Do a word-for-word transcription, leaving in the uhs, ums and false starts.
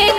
के